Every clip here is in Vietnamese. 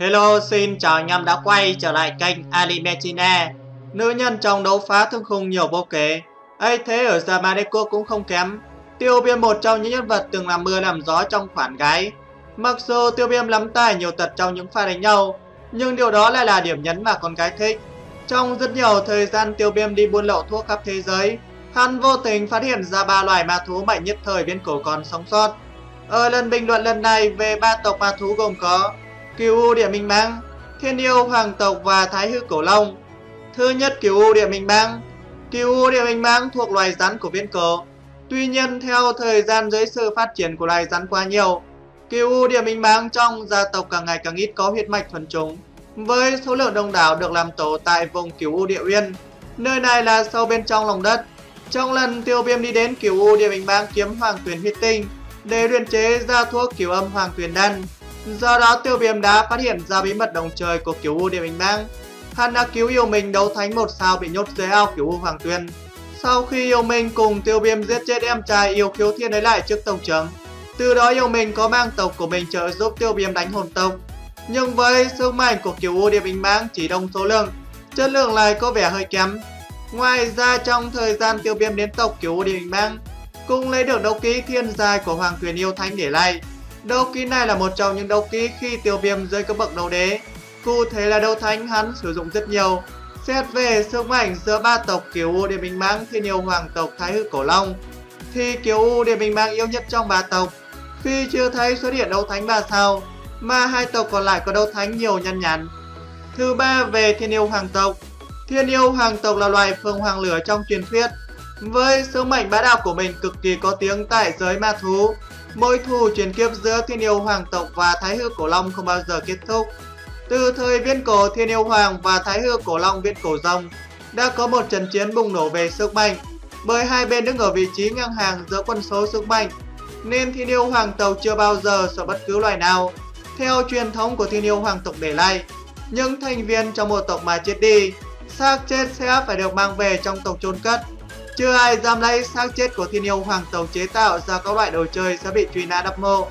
Hello, xin chào anh em đã quay trở lại kênh Alimechina. Nữ nhân trong đấu phá thương khung nhiều vô kể, ấy thế ở Gia cũng không kém. Tiêu Viêm một trong những nhân vật từng làm mưa làm gió trong khoản gái. Mặc dù Tiêu Viêm lắm tài nhiều tật trong những pha đánh nhau, nhưng điều đó lại là điểm nhấn mà con gái thích. Trong rất nhiều thời gian Tiêu Viêm đi buôn lậu thuốc khắp thế giới, hắn vô tình phát hiện ra ba loài ma thú mạnh nhất thời Viễn Cổ còn sống sót. Ở lần bình luận lần này về ba tộc ma thú gồm có Cửu U Địa Minh Bang, Thiên Diêu Hoàng tộc và Thái Hư Cổ Long. Thứ nhất, Cửu U Địa Minh Bang. Cửu U Địa Minh Bang thuộc loài rắn của Viễn Cổ. Tuy nhiên, theo thời gian dưới sự phát triển của loài rắn quá nhiều, Cửu U Địa Minh Bang trong gia tộc càng ngày càng ít có huyết mạch thuần chủng. Với số lượng đông đảo được làm tổ tại vùng Cửu U Địa Uyên, nơi này là sâu bên trong lòng đất. Trong lần Tiêu Viêm đi đến Cửu U Địa Minh Bang kiếm Hoàng Tuyền huyết tinh để luyện chế ra thuốc Cửu Âm Hoàng Tuyền Đan, do đó Tiêu Viêm đã phát hiện ra bí mật đồng trời của Cửu U Địa Minh Bang. Hắn đã cứu Yêu Mình đấu thánh 1 sao bị nhốt dưới ao Cửu U Hoàng Tuyền. Sau khi Yêu Mình cùng Tiêu Viêm giết chết em trai Yêu Khiếu Thiên ấy lại trước Tông Trường, từ đó Yêu Mình có mang tộc của mình trợ giúp Tiêu Viêm đánh Hồn Tộc. Nhưng với sức mạnh của Cửu U Địa Minh Bang chỉ đông số lượng, chất lượng lại có vẻ hơi kém. Ngoài ra trong thời gian Tiêu Viêm đến tộc Cửu U Địa Minh Bang, cũng lấy được đấu ký thiên giai của Hoàng Tuyền Yêu Thánh để lại. Đấu ký này là một trong những đấu ký khi Tiêu Viêm dưới cấp bậc đấu đế, cụ thể là đấu thánh, hắn sử dụng rất nhiều. Xét về sức mạnh giữa ba tộc Cửu U Địa Minh Bang, Thiên Diêu Hoàng tộc, Thái Hư Cổ Long, thì Cửu U Địa Minh Bang yếu nhất trong ba tộc, khi chưa thấy xuất hiện đấu thánh 3 sao, mà hai tộc còn lại có đấu thánh nhiều nhân nhản. Thứ ba, về Thiên Diêu Hoàng tộc. Thiên Diêu Hoàng tộc là loài phượng hoàng lửa trong truyền thuyết, với sức mạnh bá đạo của mình cực kỳ có tiếng tại giới ma thú. Mỗi thù chuyển kiếp giữa Thiên Diêu Hoàng tộc và Thái Hư Cổ Long không bao giờ kết thúc. Từ thời Viễn Cổ, Thiên Diêu Hoàng và Thái Hư Cổ Long Viễn Cổ Rồng đã có một trận chiến bùng nổ về sức mạnh, bởi hai bên đứng ở vị trí ngang hàng giữa quân số sức mạnh, nên Thiên Diêu Hoàng tộc chưa bao giờ sợ bất cứ loài nào. Theo truyền thống của Thiên Diêu Hoàng tộc để lại, những thành viên trong một tộc mà chết đi, xác chết sẽ phải được mang về trong tộc chôn cất. Chưa ai dám lấy xác chết của Thiên Diêu Hoàng tộc chế tạo ra các loại đồ chơi sẽ bị truy nã đắp mộ.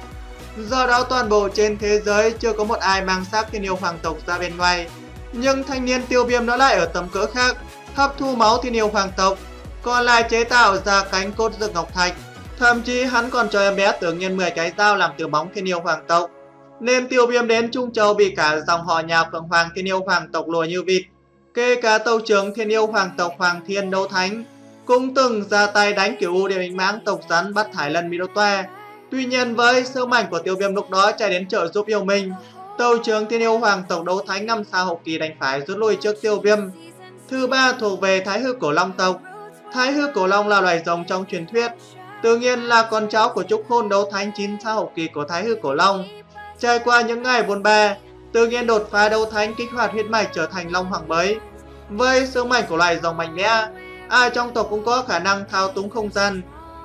Do đó toàn bộ trên thế giới chưa có một ai mang xác Thiên Diêu Hoàng tộc ra bên ngoài. Nhưng thanh niên Tiêu Viêm nó lại ở tầm cỡ khác, hấp thu máu Thiên Diêu Hoàng tộc, còn lại chế tạo ra cánh cốt rực ngọc thạch. Thậm chí hắn còn cho em bé tưởng nhân 10 cái dao làm từ móng Thiên Diêu Hoàng tộc. Nên Tiêu Viêm đến Trung Châu bị cả dòng họ nhà Phượng Hoàng Thiên Diêu Hoàng tộc lùa như vịt. Kể cả tâu trưởng Thiên Diêu Hoàng tộc Hoàng Thiên Đấu Thánh cũng từng ra tay đánh Cửu U Địa Minh Bang tộc rắn bắt Thải Lân Minotaur. Tuy nhiên với sức mạnh của Tiêu Viêm lúc đó chạy đến trợ giúp Yêu Mình, tâu trưởng Thiên Diêu Hoàng tộc Đấu Thánh 5 sao hậu kỳ đành phải rút lui trước Tiêu Viêm. Thứ ba, thuộc về Thái Hư Cổ Long tộc. Thái Hư Cổ Long là loài rồng trong truyền thuyết, tự nhiên là con cháu của Trúc Khôn Đấu Thánh 9 sao hậu kỳ của Thái Hư Cổ Long. Trải qua những ngày bôn ba, tự nhiên đột phá đấu thánh, kích hoạt huyết mạch trở thành Long Hoàng mới. Với sức mạnh của loài rồng mạnh mẽ, ai trong tộc cũng có khả năng thao túng không gian.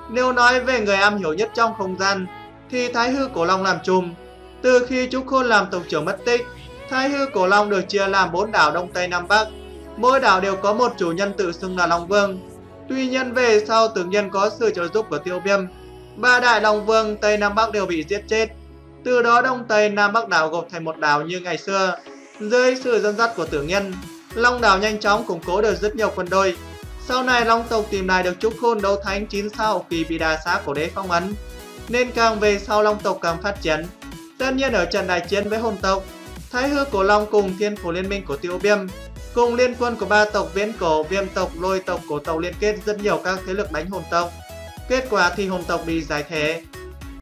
Nếu nói về người am hiểu nhất trong không gian thì Thái Hư Cổ Long làm trùm. Từ khi Trúc Khôn làm tộc trưởng mất tích, Thái Hư Cổ Long được chia làm 4 đảo Đông Tây Nam Bắc, mỗi đảo đều có một chủ nhân tự xưng là Long Vương. Tuy nhiên về sau tự nhiên có sự trợ giúp của Tiêu Viêm, ba đại Long Vương Tây Nam Bắc đều bị giết chết. Từ đó Đông Tây Nam Bắc đảo gộp thành một đảo như ngày xưa. Dưới sự dẫn dắt của Tử Nghiên, Long đảo nhanh chóng củng cố được rất nhiều quân đội. Sau này Long tộc tìm lại được Trúc Khôn đấu thánh 9 sao hậu kỳ bị đà xá cổ đế phong ấn, nên càng về sau Long tộc càng phát triển. Tất nhiên ở trận đại chiến với Hồn tộc, Thái Hư Cổ Long cùng Thiên phủ Liên Minh của Tiêu Viêm cùng liên quân của ba tộc Viễn Cổ, Viêm tộc, Lôi tộc, Cổ tộc liên kết rất nhiều các thế lực đánh Hồn tộc. Kết quả thì Hồn tộc bị giải thể.